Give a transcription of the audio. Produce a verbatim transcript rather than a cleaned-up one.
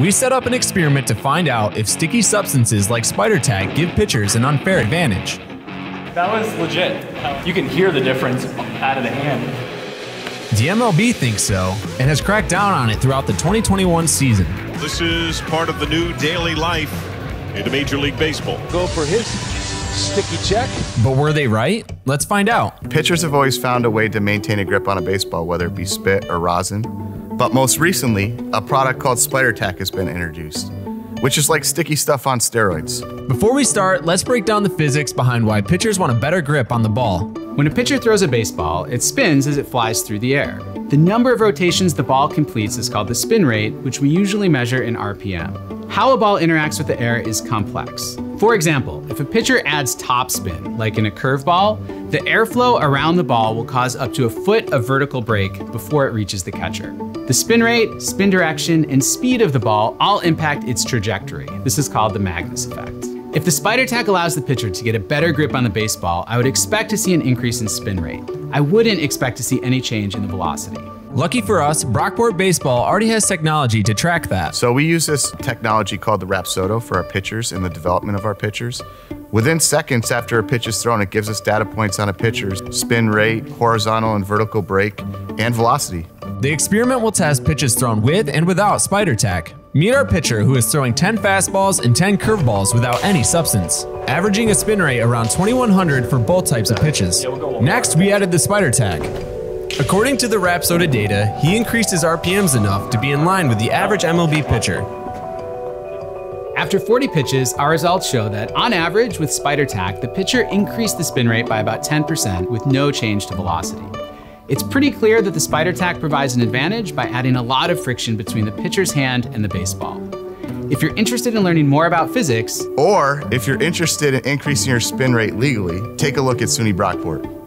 We set up an experiment to find out if sticky substances like Spider Tack give pitchers an unfair advantage. That was legit. You can hear the difference out of the hand. The M L B thinks so and has cracked down on it throughout the twenty twenty-one season. This is part of the new daily life into Major League Baseball. Go for his sticky check. But were they right? Let's find out. Pitchers have always found a way to maintain a grip on a baseball, whether it be spit or rosin. But most recently, a product called Spider Tack has been introduced, which is like sticky stuff on steroids. Before we start, let's break down the physics behind why pitchers want a better grip on the ball. When a pitcher throws a baseball, it spins as it flies through the air. The number of rotations the ball completes is called the spin rate, which we usually measure in R P M. How a ball interacts with the air is complex. For example, if a pitcher adds topspin, like in a curveball, the airflow around the ball will cause up to a foot of vertical break before it reaches the catcher. The spin rate, spin direction, and speed of the ball all impact its trajectory. This is called the Magnus effect. If the Spider Tack allows the pitcher to get a better grip on the baseball, I would expect to see an increase in spin rate. I wouldn't expect to see any change in the velocity. Lucky for us, Brockport Baseball already has technology to track that. So we use this technology called the Rapsodo for our pitchers and the development of our pitchers. Within seconds after a pitch is thrown, it gives us data points on a pitcher's spin rate, horizontal and vertical break, and velocity. The experiment will test pitches thrown with and without Spider Tack. Meet our pitcher who is throwing ten fastballs and ten curveballs without any substance, averaging a spin rate around twenty-one hundred for both types of pitches. Next, we added the Spider Tack. According to the Rapsodo data, he increased his R P Ms enough to be in line with the average M L B pitcher. After forty pitches, our results show that, on average, with Spider Tack, the pitcher increased the spin rate by about ten percent with no change to velocity. It's pretty clear that the Spider Tack provides an advantage by adding a lot of friction between the pitcher's hand and the baseball. If you're interested in learning more about physics, or if you're interested in increasing your spin rate legally, take a look at SUNY Brockport.